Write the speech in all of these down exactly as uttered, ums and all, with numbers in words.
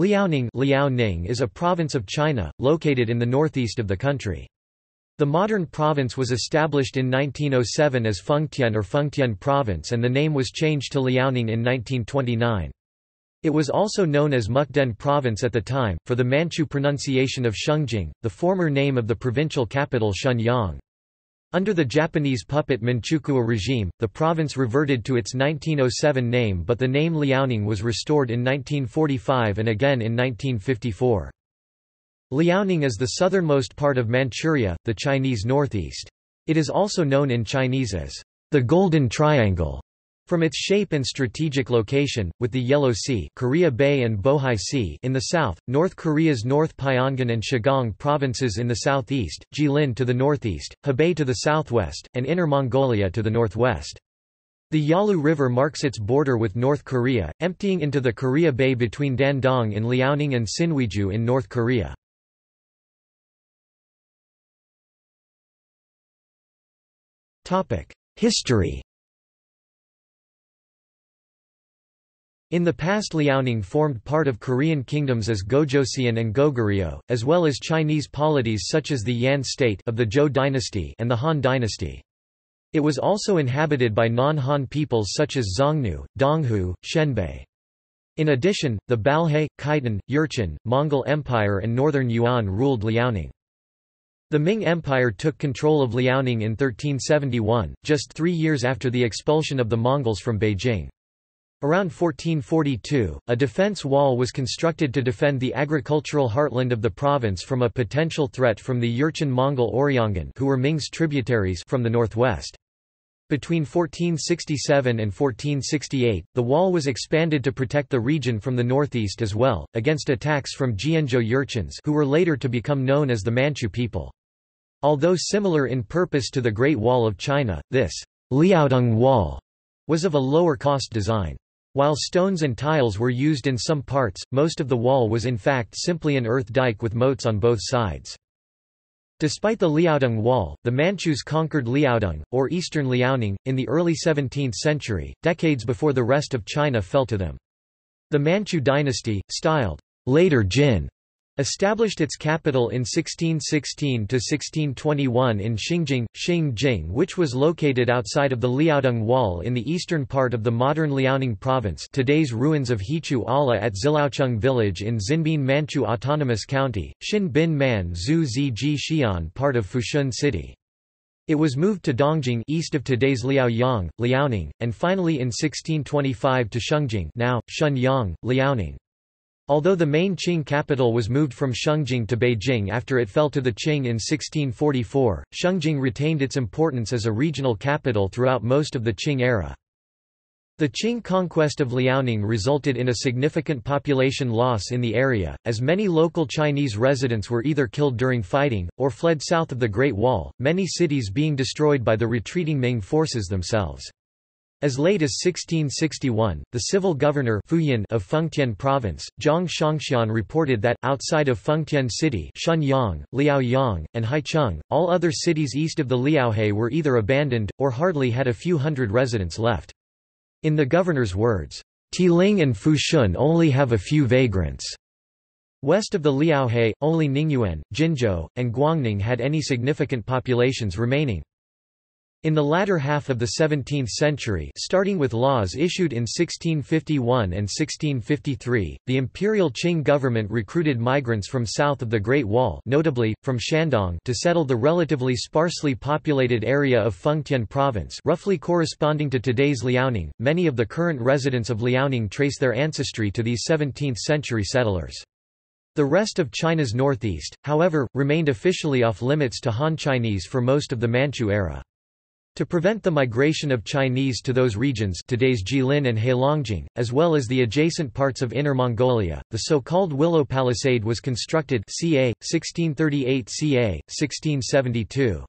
Liaoning, Liaoning is a province of China, located in the northeast of the country. The modern province was established in nineteen oh seven as Fengtian or Fengtian Province, and the name was changed to Liaoning in nineteen twenty-nine. It was also known as Mukden Province at the time, for the Manchu pronunciation of Shengjing, the former name of the provincial capital Shenyang. Under the Japanese puppet Manchukuo regime, the province reverted to its nineteen oh seven name, but the name Liaoning was restored in nineteen forty-five and again in nineteen fifty-four. Liaoning is the southernmost part of Manchuria, the Chinese northeast. It is also known in Chinese as the Golden Triangle, from its shape and strategic location, with the Yellow Sea, Korea Bay and Bohai Sea in the south, North Korea's North Pyongan and Chigang provinces in the southeast, Jilin to the northeast, Hebei to the southwest, and Inner Mongolia to the northwest. The Yalu River marks its border with North Korea, emptying into the Korea Bay between Dandong in Liaoning and Sinwiju in North Korea. History. In the past, Liaoning formed part of Korean kingdoms as Gojoseon and Goguryeo, as well as Chinese polities such as the Yan state of the Zhou dynasty and the Han dynasty. It was also inhabited by non-Han peoples such as Xiongnu, Donghu, Shenbei. In addition, the Balhae, Khitan, Yurchin, Mongol Empire and Northern Yuan ruled Liaoning. The Ming Empire took control of Liaoning in thirteen seventy-one, just three years after the expulsion of the Mongols from Beijing. Around fourteen forty-two, a defense wall was constructed to defend the agricultural heartland of the province from a potential threat from the Jurchen Mongol Oryongan, who were Ming's tributaries, from the northwest. Between fourteen sixty-seven and fourteen sixty-eight, the wall was expanded to protect the region from the northeast as well, against attacks from Jianzhou Yurchens, who were later to become known as the Manchu people. Although similar in purpose to the Great Wall of China, this Liaodong Wall was of a lower-cost design. While stones and tiles were used in some parts, most of the wall was in fact simply an earth dike with moats on both sides. Despite the Liaodong Wall, the Manchus conquered Liaodong, or eastern Liaoning, in the early seventeenth century, decades before the rest of China fell to them. The Manchu dynasty, styled later Jin, established its capital in sixteen sixteen to sixteen twenty-one in Shengjing, Shengjing, which was located outside of the Liaodong Wall in the eastern part of the modern Liaoning province, today's ruins of Hichu Ala at Zilaocheng village in Xinbin Manchu Autonomous County, Xinbin Man Zhu Ziji Xi'an, part of Fushun city. It was moved to Dongjing east of today's Liaoyang, Liaoning, and finally in sixteen twenty-five to Shengjing, now Shenyang, Liaoning. Although the main Qing capital was moved from Shengjing to Beijing after it fell to the Qing in sixteen forty-four, Shengjing retained its importance as a regional capital throughout most of the Qing era. The Qing conquest of Liaoning resulted in a significant population loss in the area, as many local Chinese residents were either killed during fighting, or fled south of the Great Wall, many cities being destroyed by the retreating Ming forces themselves. As late as sixteen sixty-one, the civil governor Fuyin of Fengtian Province, Zhang Shangxian, reported that, outside of Fengtian City, Shenyang, Liaoyang, and Haicheng, all other cities east of the Liaohe were either abandoned, or hardly had a few hundred residents left. In the governor's words, "Tieling and Fushun only have a few vagrants." West of the Liaohe, only Ningyuan, Jinzhou, and Guangning had any significant populations remaining. In the latter half of the seventeenth century, starting with laws issued in sixteen fifty-one and sixteen fifty-three, the imperial Qing government recruited migrants from south of the Great Wall, notably from Shandong, to settle the relatively sparsely populated area of Fengtian Province, roughly corresponding to today's Liaoning. Many of the current residents of Liaoning trace their ancestry to these seventeenth century settlers. The rest of China's northeast, however, remained officially off limits to Han Chinese for most of the Manchu era. To prevent the migration of Chinese to those regions, today's Jilin and Heilongjiang, as well as the adjacent parts of Inner Mongolia, the so-called Willow Palisade was constructed circa sixteen thirty-eight circa sixteen seventy-two.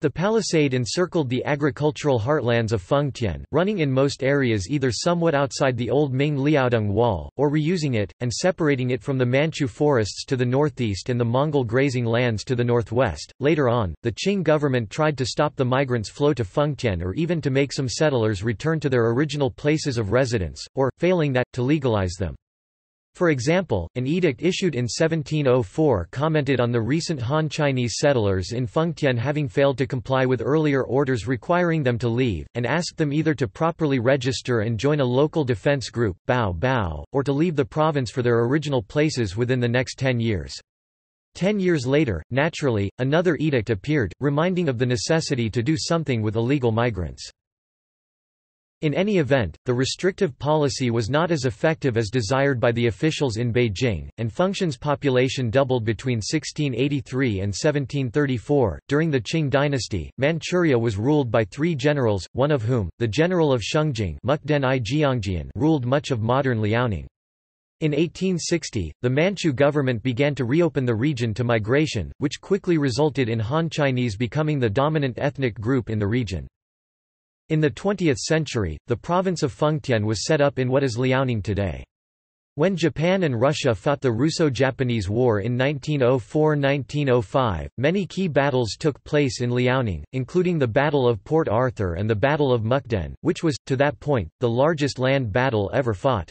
The palisade encircled the agricultural heartlands of Fengtian, running in most areas either somewhat outside the old Ming Liaodong Wall, or reusing it, and separating it from the Manchu forests to the northeast and the Mongol grazing lands to the northwest. Later on, the Qing government tried to stop the migrants' flow to Fengtian, or even to make some settlers return to their original places of residence, or, failing that, to legalize them. For example, an edict issued in seventeen oh four commented on the recent Han Chinese settlers in Fengtian having failed to comply with earlier orders requiring them to leave, and asked them either to properly register and join a local defense group, Bao Bao, or to leave the province for their original places within the next ten years. Ten years later, naturally, another edict appeared, reminding of the necessity to do something with illegal migrants. In any event, the restrictive policy was not as effective as desired by the officials in Beijing, and Fengtian's population doubled between sixteen eighty-three and seventeen thirty-four. During the Qing dynasty, Manchuria was ruled by three generals, one of whom, the general of Shengjing, Mukden I Jiangjian, ruled much of modern Liaoning. In eighteen sixty, the Manchu government began to reopen the region to migration, which quickly resulted in Han Chinese becoming the dominant ethnic group in the region. In the twentieth century, the province of Fengtian was set up in what is Liaoning today. When Japan and Russia fought the Russo-Japanese War in nineteen oh four to nineteen oh five, many key battles took place in Liaoning, including the Battle of Port Arthur and the Battle of Mukden, which was, to that point, the largest land battle ever fought.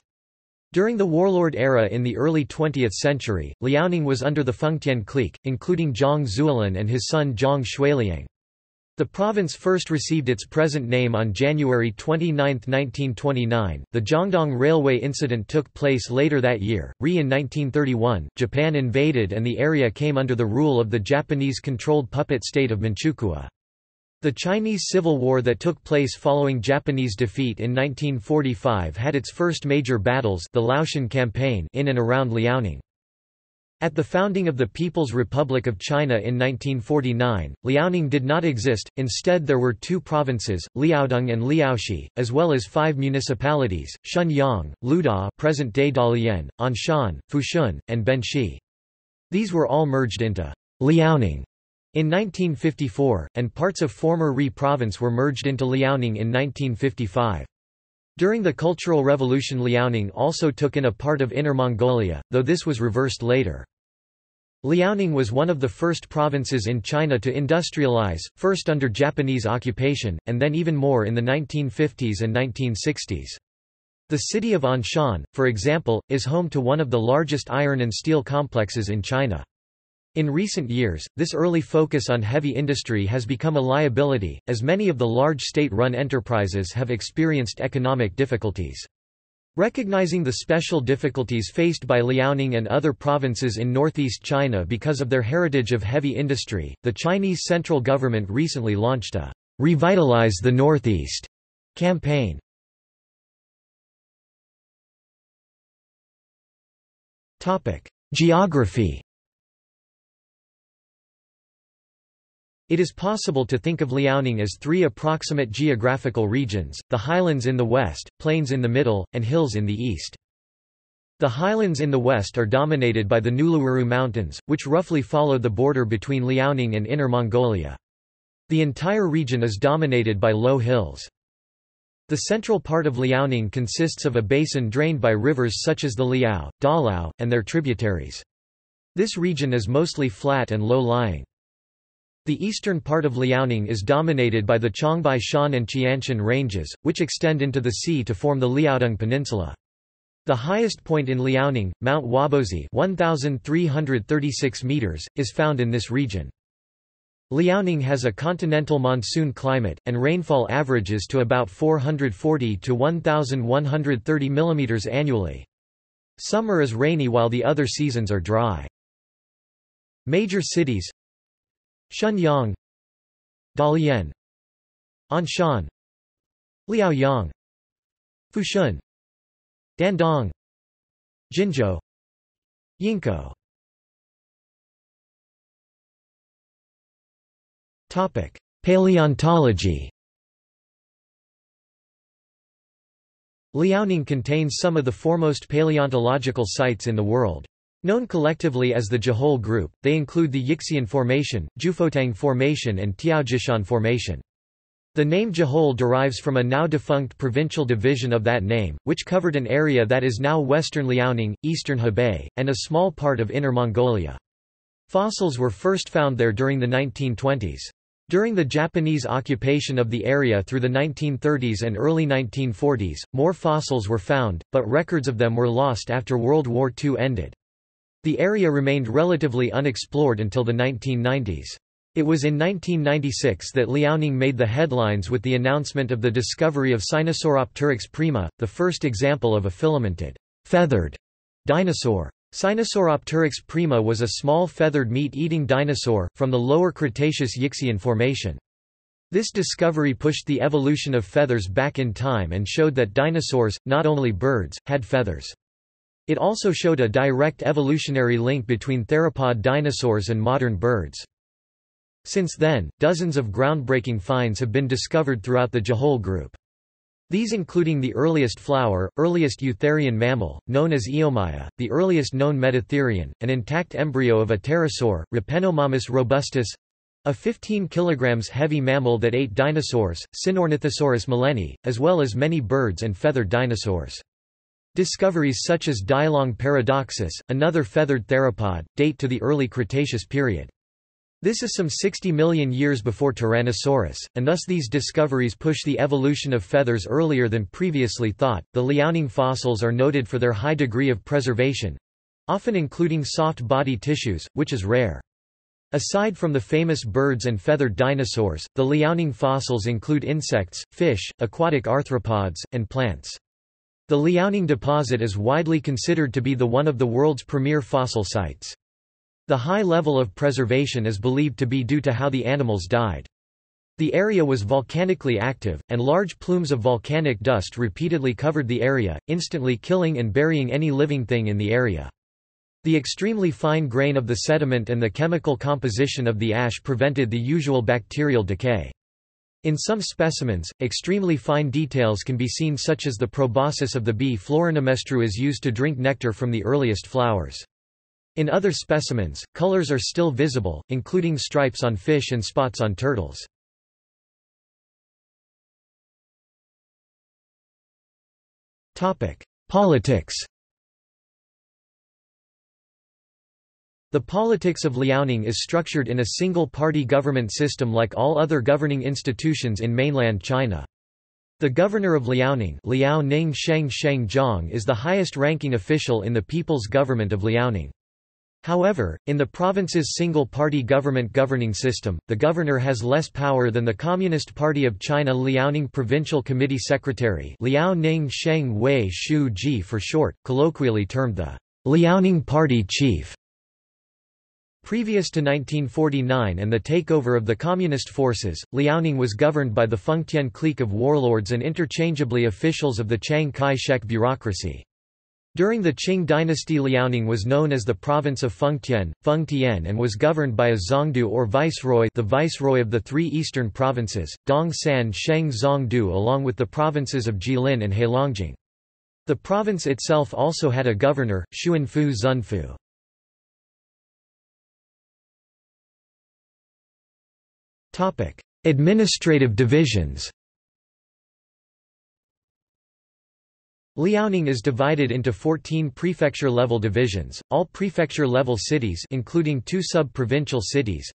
During the warlord era in the early twentieth century, Liaoning was under the Fengtian clique, including Zhang Zuolin and his son Zhang Shuiliang. The province first received its present name on January twenty-ninth nineteen twenty-nine. The Jiangdong Railway incident took place later that year. Re in nineteen thirty-one, Japan invaded and the area came under the rule of the Japanese-controlled puppet state of Manchukuo. The Chinese Civil War that took place following Japanese defeat in nineteen forty-five had its first major battles, the Laoshan Campaign, in and around Liaoning. At the founding of the People's Republic of China in nineteen forty-nine, Liaoning did not exist, instead there were two provinces, Liaodong and Liaohe, as well as five municipalities, Shenyang, Luda present-day Dalian, Anshan, Fushun, and Benxi. These were all merged into Liaoning in nineteen fifty-four, and parts of former Ri province were merged into Liaoning in nineteen fifty-five. During the Cultural Revolution, Liaoning also took in a part of Inner Mongolia, though this was reversed later. Liaoning was one of the first provinces in China to industrialize, first under Japanese occupation, and then even more in the nineteen fifties and nineteen sixties. The city of Anshan, for example, is home to one of the largest iron and steel complexes in China. In recent years, this early focus on heavy industry has become a liability, as many of the large state-run enterprises have experienced economic difficulties. Recognizing the special difficulties faced by Liaoning and other provinces in northeast China because of their heritage of heavy industry, the Chinese central government recently launched a "Revitalize the Northeast" campaign. Topic: Geography. It is possible to think of Liaoning as three approximate geographical regions, the highlands in the west, plains in the middle, and hills in the east. The highlands in the west are dominated by the Nuluwuru Mountains, which roughly follow the border between Liaoning and Inner Mongolia. The entire region is dominated by low hills. The central part of Liaoning consists of a basin drained by rivers such as the Liao, Dalao, and their tributaries. This region is mostly flat and low-lying. The eastern part of Liaoning is dominated by the Changbai Shan and Qianshan ranges, which extend into the sea to form the Liaodong Peninsula. The highest point in Liaoning, Mount Wabozi one thousand three hundred thirty-six meters, is found in this region. Liaoning has a continental monsoon climate, and rainfall averages to about four hundred forty to one thousand one hundred thirty millimeters annually. Summer is rainy while the other seasons are dry. Major cities: Shenyang, Dalian, Anshan, Liaoyang, Fushun, Dandong, Jinzhou, Yingkou. Topic: Paleontology. Liaoning contains some of the foremost paleontological sites in the world. Known collectively as the Jehol group, they include the Yixian Formation, Jufotang Formation and Tiaojishan Formation. The name Jehol derives from a now-defunct provincial division of that name, which covered an area that is now western Liaoning, eastern Hebei, and a small part of Inner Mongolia. Fossils were first found there during the nineteen twenties. During the Japanese occupation of the area through the nineteen thirties and early nineteen forties, more fossils were found, but records of them were lost after World War Two ended. The area remained relatively unexplored until the nineteen nineties. It was in nineteen ninety-six that Liaoning made the headlines with the announcement of the discovery of Sinosauropteryx prima, the first example of a filamented, feathered dinosaur. Sinosauropteryx prima was a small feathered meat-eating dinosaur, from the Lower Cretaceous Yixian Formation. This discovery pushed the evolution of feathers back in time and showed that dinosaurs, not only birds, had feathers. It also showed a direct evolutionary link between theropod dinosaurs and modern birds. Since then, dozens of groundbreaking finds have been discovered throughout the Jehol group. These including the earliest flower, earliest eutherian mammal, known as Eomya, the earliest known metatherian, an intact embryo of a pterosaur, Repenomamus robustus—a fifteen kilograms heavy mammal that ate dinosaurs, Sinornithosaurus meleni, as well as many birds and feathered dinosaurs. Discoveries such as Dialong paradoxus, another feathered theropod, date to the early Cretaceous period. This is some sixty million years before Tyrannosaurus, and thus these discoveries push the evolution of feathers earlier than previously thought. The Liaoning fossils are noted for their high degree of preservation, often including soft body tissues, which is rare. Aside from the famous birds and feathered dinosaurs, the Liaoning fossils include insects, fish, aquatic arthropods, and plants. The Liaoning deposit is widely considered to be the one of the world's premier fossil sites. The high level of preservation is believed to be due to how the animals died. The area was volcanically active, and large plumes of volcanic dust repeatedly covered the area, instantly killing and burying any living thing in the area. The extremely fine grain of the sediment and the chemical composition of the ash prevented the usual bacterial decay. In some specimens, extremely fine details can be seen, such as the proboscis of the bee Florinomestru is used to drink nectar from the earliest flowers. In other specimens, colors are still visible, including stripes on fish and spots on turtles. Politics. The politics of Liaoning is structured in a single-party government system like all other governing institutions in mainland China. The governor of Liaoning, Liaoning Sheng Shengzhong, is the highest-ranking official in the People's Government of Liaoning. However, in the province's single-party government governing system, the governor has less power than the Communist Party of China Liaoning Provincial Committee Secretary, Liaoning Sheng Wei Shu Ji for short, colloquially termed the Liaoning Party Chief. Previous to nineteen forty-nine and the takeover of the Communist forces, Liaoning was governed by the Fengtian clique of warlords and interchangeably officials of the Chiang Kai-shek bureaucracy. During the Qing dynasty, Liaoning was known as the province of Fengtian, Fengtian, and was governed by a Zongdu or viceroy, the viceroy of the three eastern provinces, Dongsan Sheng Zongdu, along with the provinces of Jilin and Heilongjiang. The province itself also had a governor, Xuanfu Zunfu. Topic: Administrative divisions. Liaoning is divided into fourteen prefecture-level divisions, all prefecture-level cities including two sub-provincial cities.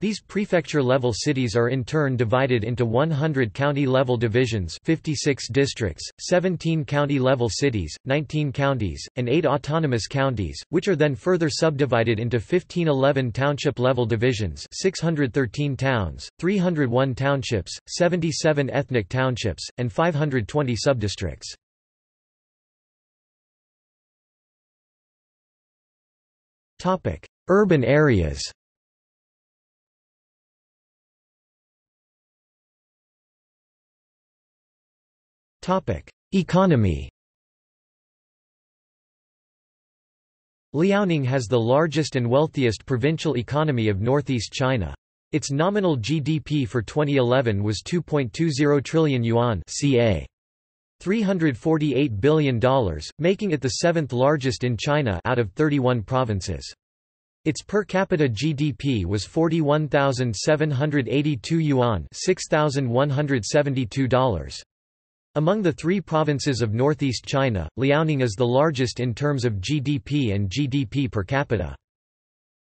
These prefecture-level cities are in turn divided into one hundred county-level divisions, fifty-six districts, seventeen county-level cities, nineteen counties, and eight autonomous counties, which are then further subdivided into fifteen eleven township-level divisions, six hundred thirteen towns, three hundred one townships, seventy-seven ethnic townships, and five hundred twenty subdistricts. Topic: Urban areas. Topic: Economy. Liaoning has the largest and wealthiest provincial economy of northeast China. Its nominal G D P for twenty eleven was two point two zero trillion yuan, circa three hundred forty-eight billion dollars, making it the seventh largest in China out of thirty-one provinces. Its per capita G D P was forty-one thousand seven hundred eighty-two yuan, six thousand one hundred seventy-two dollars. Among the three provinces of northeast China, Liaoning is the largest in terms of G D P and G D P per capita.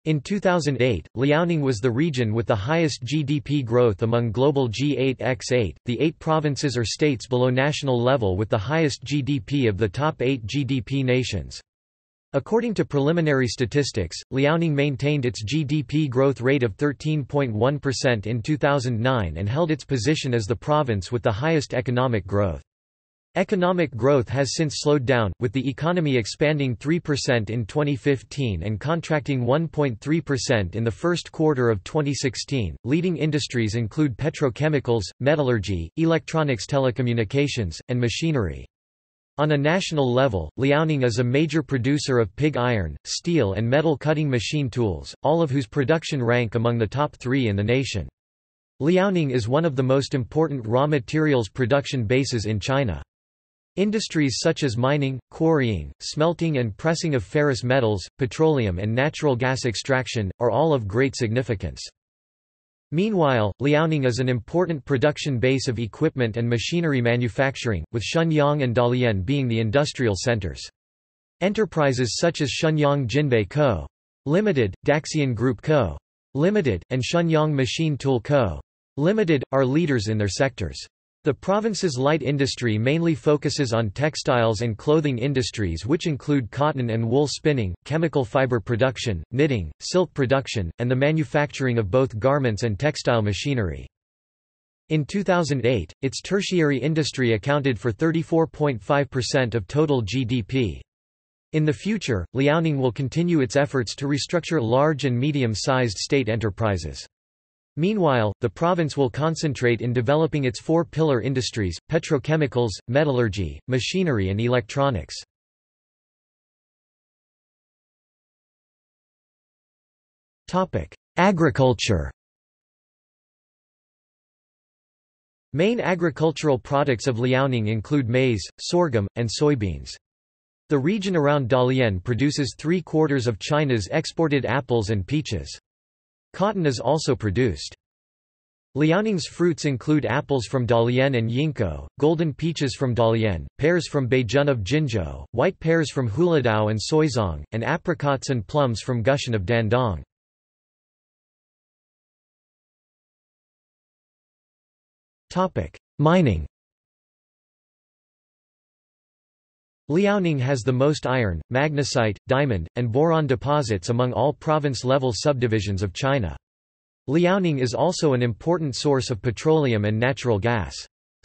In two thousand eight, Liaoning was the region with the highest G D P growth among global G eight by eight, the eight provinces or states below national level with the highest G D P of the top eight G D P nations. According to preliminary statistics, Liaoning maintained its G D P growth rate of thirteen point one percent in two thousand nine and held its position as the province with the highest economic growth. Economic growth has since slowed down, with the economy expanding three percent in twenty fifteen and contracting one point three percent in the first quarter of twenty sixteen. Leading industries include petrochemicals, metallurgy, electronics, telecommunications, and machinery. On a national level, Liaoning is a major producer of pig iron, steel, and metal cutting machine tools, all of whose production rank among the top three in the nation. Liaoning is one of the most important raw materials production bases in China. Industries such as mining, quarrying, smelting and pressing of ferrous metals, petroleum and natural gas extraction, are all of great significance. Meanwhile, Liaoning is an important production base of equipment and machinery manufacturing, with Shenyang and Dalian being the industrial centers. Enterprises such as Shenyang Jinbei Co. Limited, Daxian Group Co. Limited, and Shenyang Machine Tool Co. Limited, are leaders in their sectors. The province's light industry mainly focuses on textiles and clothing industries, which include cotton and wool spinning, chemical fiber production, knitting, silk production, and the manufacturing of both garments and textile machinery. In two thousand eight, its tertiary industry accounted for thirty-four point five percent of total G D P. In the future, Liaoning will continue its efforts to restructure large and medium-sized state enterprises. Meanwhile, the province will concentrate in developing its four pillar industries: petrochemicals, metallurgy, machinery and electronics. Topic: Agriculture. Main agricultural products of Liaoning include maize, sorghum and soybeans. The region around Dalian produces three-quarters of China's exported apples and peaches. Cotton is also produced. Liaoning's fruits include apples from Dalian and Yingkou, golden peaches from Dalian, pears from Beijun of Jinzhou, white pears from Huladao and Soizong, and apricots and plums from Gushan of Dandong. Mining. Liaoning has the most iron, magnesite, diamond, and boron deposits among all province-level subdivisions of China. Liaoning is also an important source of petroleum and natural gas.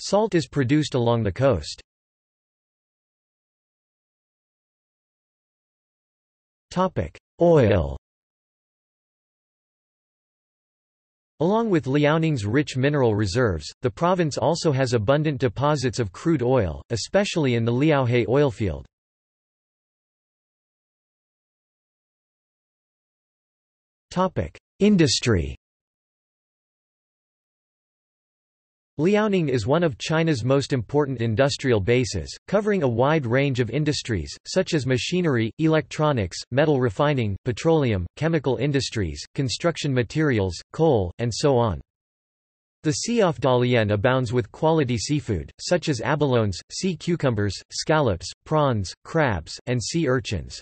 Salt is produced along the coast. Oil. Along with Liaoning's rich mineral reserves, the province also has abundant deposits of crude oil, especially in the Liaohe oilfield. Industry. Liaoning is one of China's most important industrial bases, covering a wide range of industries, such as machinery, electronics, metal refining, petroleum, chemical industries, construction materials, coal, and so on. The sea off Dalian abounds with quality seafood, such as abalones, sea cucumbers, scallops, prawns, crabs, and sea urchins.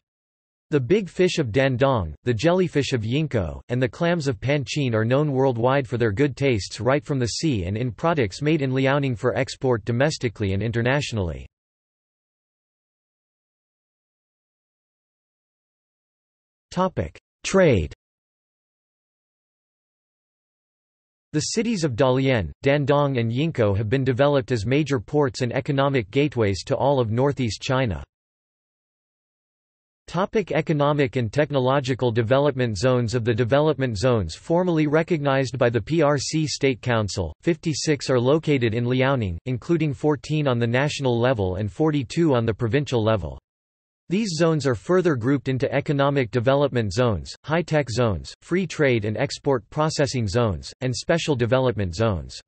The big fish of Dandong, the jellyfish of Yingkou, and the clams of Panqin are known worldwide for their good tastes right from the sea and in products made in Liaoning for export domestically and internationally. Trade. The cities of Dalian, Dandong and Yingkou have been developed as major ports and economic gateways to all of northeast China. Economic and technological development zones. Of the development zones formally recognized by the P R C State Council, fifty-six are located in Liaoning, including fourteen on the national level and forty-two on the provincial level. These zones are further grouped into economic development zones, high-tech zones, free trade and export processing zones, and special development zones.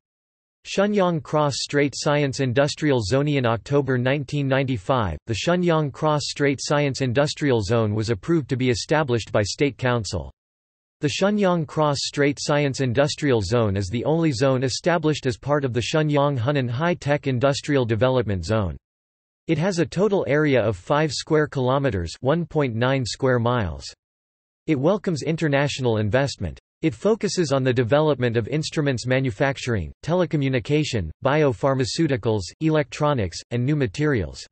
Shenyang Cross-Strait Science Industrial Zone. In October nineteen ninety-five, the Shenyang Cross-Strait Science Industrial Zone was approved to be established by State Council. The Shenyang Cross-Strait Science Industrial Zone is the only zone established as part of the Shenyang-Hunan High-Tech Industrial Development Zone. It has a total area of five square kilometers, one point nine square miles. It welcomes international investment. It focuses on the development of instruments manufacturing, telecommunication, biopharmaceuticals, electronics, and new materials.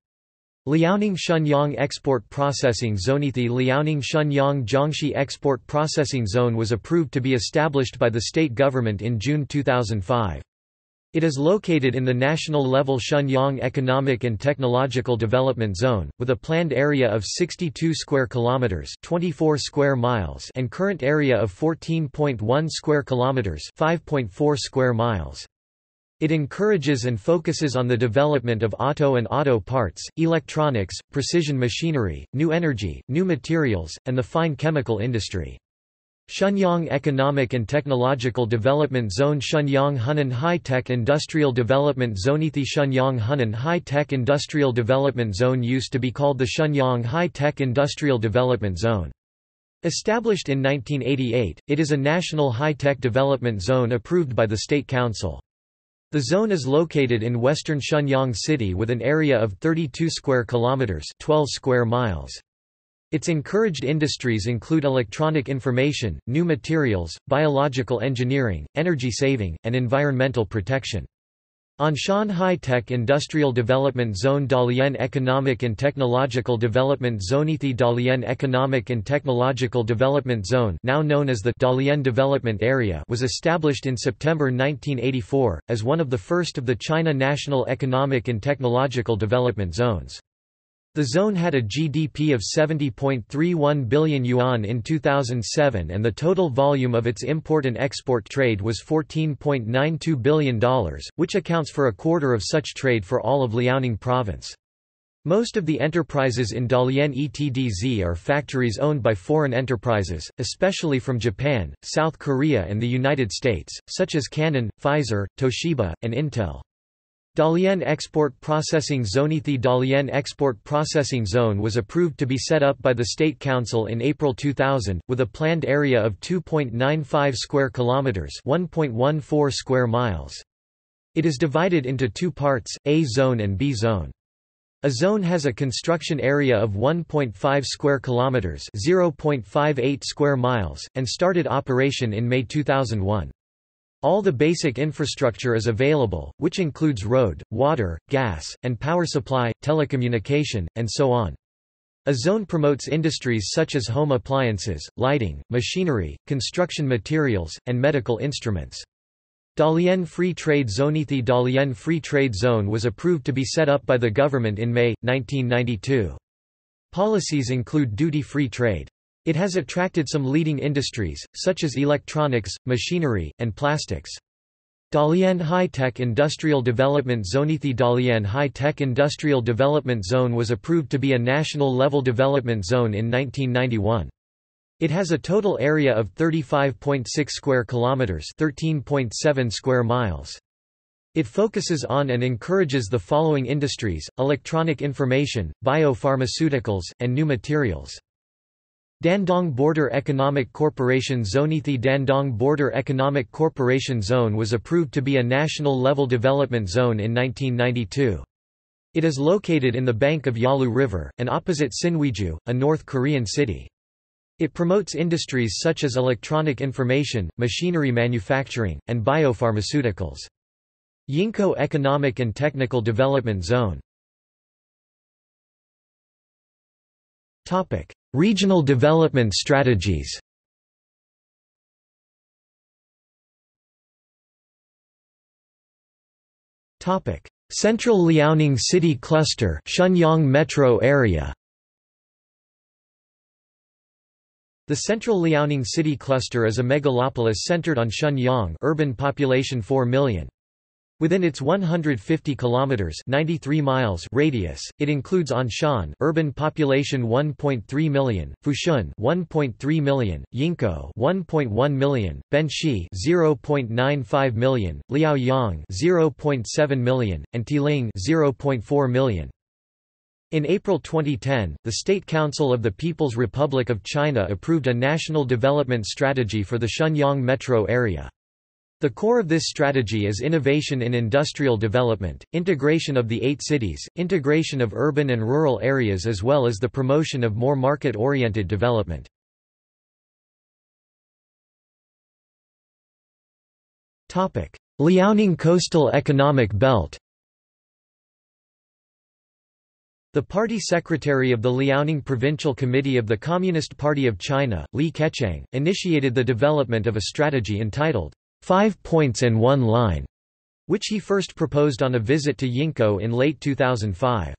Liaoning Shenyang Export Processing Zone. The Liaoning Shenyang Jiangxi Export Processing Zone was approved to be established by the state government in June two thousand five. It is located in the national-level Shenyang Economic and Technological Development Zone, with a planned area of sixty-two square kilometers (twenty-four square miles) and current area of fourteen point one square kilometers (five point four square miles). It encourages and focuses on the development of auto and auto parts, electronics, precision machinery, new energy, new materials, and the fine chemical industry. Shenyang Economic and Technological Development Zone. Shenyang Hunan High-Tech Industrial Development Zone. The Shenyang Hunan High-Tech Industrial Development Zone used to be called the Shenyang High-Tech Industrial Development Zone. Established in nineteen eighty-eight, it is a national high-tech development zone approved by the State Council. The zone is located in western Shenyang City with an area of thirty-two square kilometers (twelve square miles). Its encouraged industries include electronic information, new materials, biological engineering, energy saving, and environmental protection. Anshan High-Tech Industrial Development Zone. Dalian Economic and Technological Development Zone. The Dalian Economic and Technological Development Zone, now known as the Dalian Development Area, was established in September nineteen eighty-four, as one of the first of the China National Economic and Technological Development Zones. The zone had a G D P of seventy point three one billion yuan in two thousand seven, and the total volume of its import and export trade was fourteen point nine two billion dollars, which accounts for a quarter of such trade for all of Liaoning province. Most of the enterprises in Dalian E T D Z are factories owned by foreign enterprises, especially from Japan, South Korea and the United States, such as Canon, Pfizer, Toshiba, and Intel. Dalian Export Processing Zone. The Dalian Export Processing Zone was approved to be set up by the State Council in April two thousand, with a planned area of two point nine five square kilometers (one point one four square miles). It is divided into two parts, A Zone and B Zone. A zone has a construction area of one point five square kilometers (zero point five eight square miles) and started operation in May two thousand one. All the basic infrastructure is available, which includes road, water, gas, and power supply, telecommunication, and so on. A zone promotes industries such as home appliances, lighting, machinery, construction materials, and medical instruments. Dalian Free Trade Zone. The Dalian Free Trade Zone was approved to be set up by the government in May nineteen ninety-two. Policies include duty-free trade. It has attracted some leading industries, such as electronics, machinery, and plastics. Dalian High-Tech Industrial Development Zone. The Dalian High-Tech Industrial Development Zone was approved to be a national-level development zone in nineteen ninety-one. It has a total area of thirty-five point six square kilometers (thirteen point seven square miles). It focuses on and encourages the following industries: electronic information, biopharmaceuticals, and new materials. Dandong Border Economic Corporation Zone. The Dandong Border Economic Corporation Zone was approved to be a national-level development zone in nineteen ninety-two. It is located in the bank of Yalu River, and opposite Sinwiju, a North Korean city. It promotes industries such as electronic information, machinery manufacturing, and biopharmaceuticals. Yingkou Economic and Technical Development Zone. Regional development strategies. Central Liaoning City Cluster, Shenyang Metro Area. The Central Liaoning City Cluster is a megalopolis centered on Shenyang, urban population four million. Within its one hundred fifty kilometers (ninety-three miles) radius, it includes Anshan, urban population one point three million, Fushun one point three million, Yingkou one point one million, Benxi zero point nine five million, Liaoyang zero point seven million, and Tieling zero point four million. In April twenty ten, the State Council of the People's Republic of China approved a national development strategy for the Shenyang metro area. The core of this strategy is innovation in industrial development, integration of the eight cities, integration of urban and rural areas, as well as the promotion of more market-oriented development. Liaoning Coastal Economic Belt. The party secretary of the Liaoning Provincial Committee of the Communist Party of China, Li Keqiang, initiated the development of a strategy entitled, Five Points and One Line, which he first proposed on a visit to Yingkou in late two thousand five.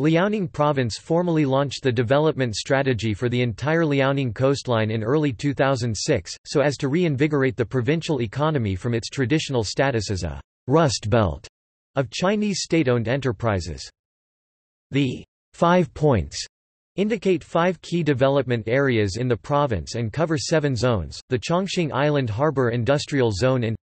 Liaoning Province formally launched the development strategy for the entire Liaoning coastline in early two thousand six, so as to reinvigorate the provincial economy from its traditional status as a «rust belt» of Chinese state-owned enterprises. The five points indicate five key development areas in the province and cover seven zones: the Chongqing Island Harbor Industrial Zone in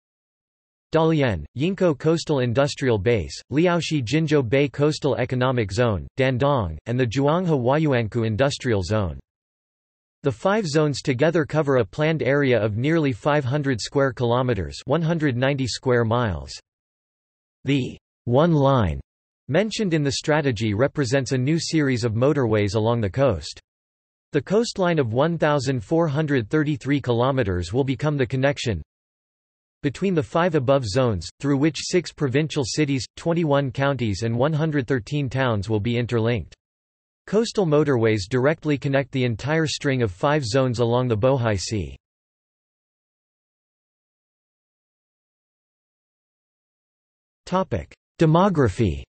Dalian, Yingkou Coastal Industrial Base, Liaoxi Jinzhou Bay Coastal Economic Zone, Dandong, and the Zhuanghe Huayuanku Industrial Zone. The five zones together cover a planned area of nearly five hundred square kilometers (one hundred ninety square miles). The one line mentioned in the strategy represents a new series of motorways along the coast. The coastline of one thousand four hundred thirty-three kilometers will become the connection between the five above zones, through which six provincial cities, twenty-one counties and one hundred thirteen towns will be interlinked. Coastal motorways directly connect the entire string of five zones along the Bohai Sea. Demography.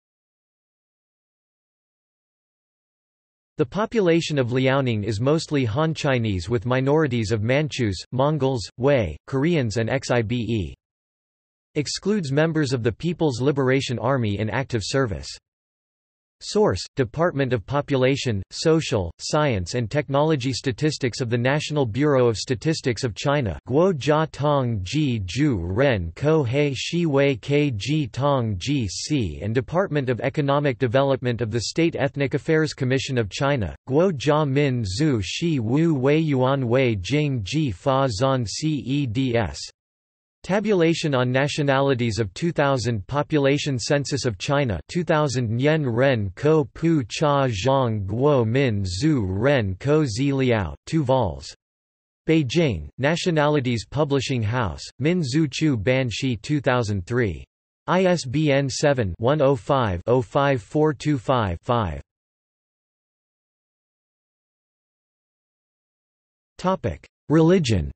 The population of Liaoning is mostly Han Chinese with minorities of Manchus, Mongols, Wei, Koreans and Xibe. Excludes members of the People's Liberation Army in active service. Source: Department of Population, Social, Science and Technology Statistics of the National Bureau of Statistics of China. Guo Jia Tong Ji Ju Ren Ko He Shi Wei K Ji Tong Ji Si, and Department of Economic Development of the State Ethnic Affairs Commission of China. Guo Jia Min Zhu Shi Wu Wei Yuan Wei Jing Ji Fa Zan C E D S. Tabulation on nationalities of two thousand Population Census of China two thousand Nian Ren Ko Pu Cha Zhang Guo Min Zhu Ren Ko Zi Liao, two vols. Beijing, Nationalities Publishing House, Min Zhu Chu Ban Shi two thousand three. I S B N seven one zero five zero five four two five five. Religion.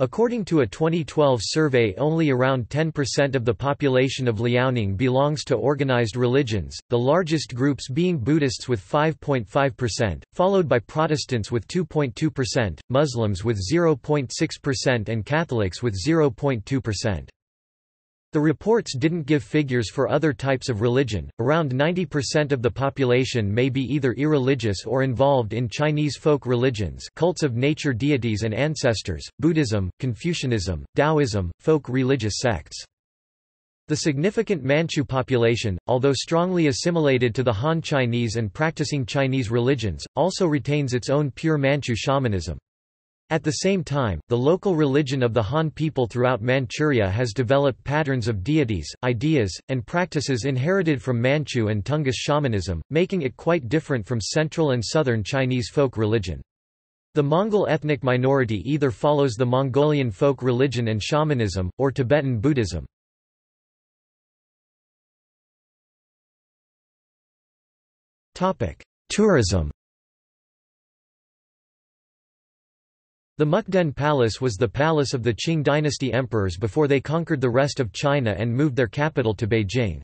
According to a twenty twelve survey, only around ten percent of the population of Liaoning belongs to organized religions, the largest groups being Buddhists with five point five percent, followed by Protestants with two point two percent, Muslims with zero point six percent and Catholics with zero point two percent. The reports didn't give figures for other types of religion. Around ninety percent of the population may be either irreligious or involved in Chinese folk religions, cults of nature deities and ancestors, Buddhism, Confucianism, Taoism, folk religious sects. The significant Manchu population, although strongly assimilated to the Han Chinese and practicing Chinese religions, also retains its own pure Manchu shamanism. At the same time, the local religion of the Han people throughout Manchuria has developed patterns of deities, ideas, and practices inherited from Manchu and Tungus shamanism, making it quite different from central and southern Chinese folk religion. The Mongol ethnic minority either follows the Mongolian folk religion and shamanism, or Tibetan Buddhism. Tourism. The Mukden Palace was the palace of the Qing dynasty emperors before they conquered the rest of China and moved their capital to Beijing.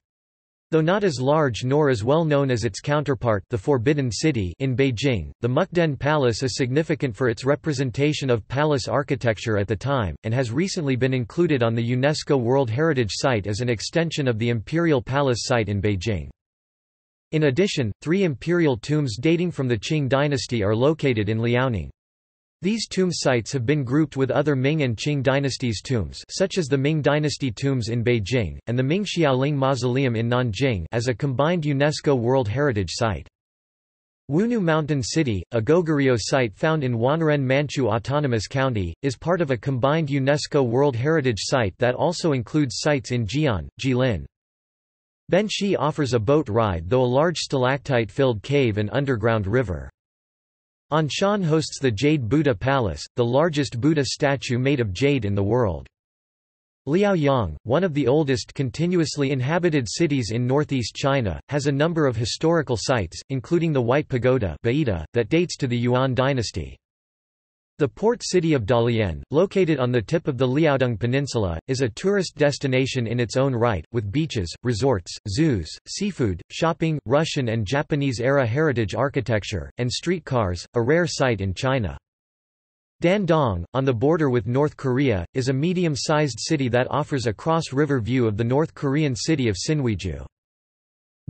Though not as large nor as well known as its counterpart, the Forbidden City in Beijing, the Mukden Palace is significant for its representation of palace architecture at the time, and has recently been included on the UNESCO World Heritage Site as an extension of the Imperial Palace site in Beijing. In addition, three imperial tombs dating from the Qing dynasty are located in Liaoning. These tomb sites have been grouped with other Ming and Qing dynasties' tombs, such as the Ming dynasty tombs in Beijing, and the Ming Xiaoling Mausoleum in Nanjing, as a combined UNESCO World Heritage Site. Wunu Mountain City, a Goguryeo site found in Wanren Manchu Autonomous County, is part of a combined UNESCO World Heritage Site that also includes sites in Jian, Jilin. Benxi offers a boat ride through a large stalactite-filled cave and underground river. Anshan hosts the Jade Buddha Palace, the largest Buddha statue made of jade in the world. Liaoyang, one of the oldest continuously inhabited cities in northeast China, has a number of historical sites, including the White Pagoda that dates to the Yuan dynasty. The port city of Dalian, located on the tip of the Liaodong Peninsula, is a tourist destination in its own right, with beaches, resorts, zoos, seafood, shopping, Russian and Japanese-era heritage architecture, and streetcars, a rare sight in China. Dandong, on the border with North Korea, is a medium-sized city that offers a cross-river view of the North Korean city of Sinwiju.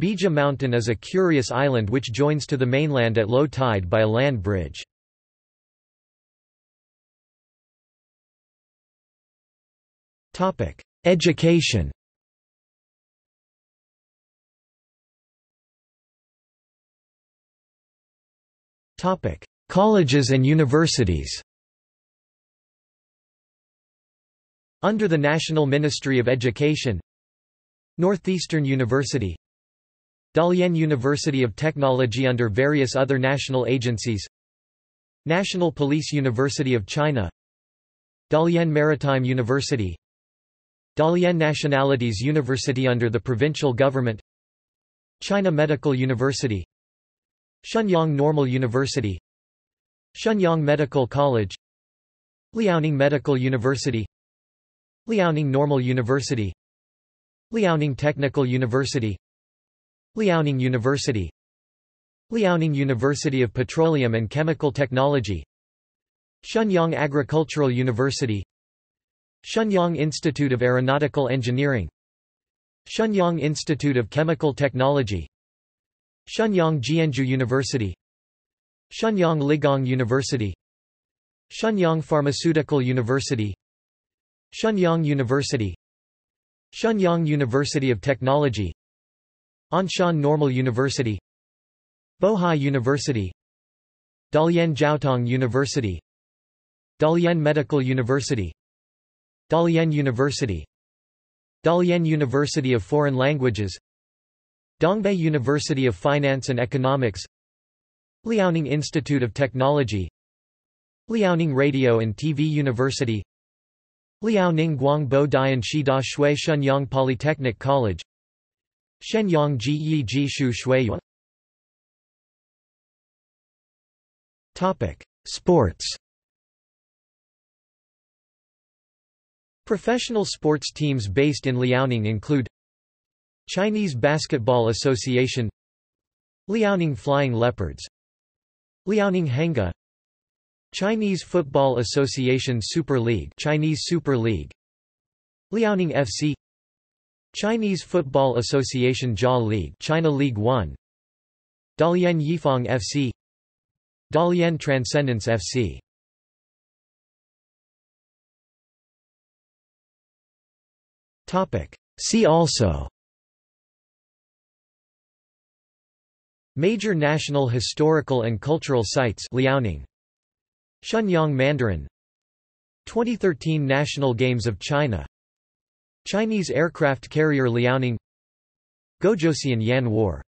Bija Mountain is a curious island which joins to the mainland at low tide by a land bridge. Education. Colleges and universities. Under the National Ministry of Education, Northeastern University, Dalian University of Technology under various other national agencies, National Police University of China, Dalian Maritime University, Dalian Nationalities University under the provincial government, China Medical University, Shenyang Normal University, Shenyang Medical College, Liaoning Medical University, Liaoning Normal University, Liaoning Technical University, Liaoning University, Liaoning University of Petroleum and Chemical Technology, Shenyang Agricultural University, Shenyang Institute of Aeronautical Engineering, Shenyang Institute of Chemical Technology, Shenyang Jianju University, Shenyang Ligong University, Shenyang Pharmaceutical University, Shenyang University, Shenyang University of Technology, Anshan Normal University, Bohai University, Dalian Jiaotong University, Dalian Medical University, Dalian University, Dalian University of Foreign Languages, Dongbei University of Finance and Economics, Liaoning Institute of Technology, Liaoning Radio and T V University, Liaoning Guangbo Dianshi Da Shui Shenyang Polytechnic College, Shenyang Ji Ji Shu Shuiyuan. Topic: Sports. Professional sports teams based in Liaoning include Chinese Basketball Association, Liaoning Flying Leopards, Liaoning Henga, Chinese Football Association Super League, Chinese Super League, Liaoning F C, Chinese Football Association Jia League, China League One, Dalian Yifang F C, Dalian Transcendence F C. Topic: See also. Major national historical and cultural sites, Liaoning. Shenyang Mandarin, twenty thirteen National Games of China, Chinese aircraft carrier Liaoning, Gojoseon Yan War.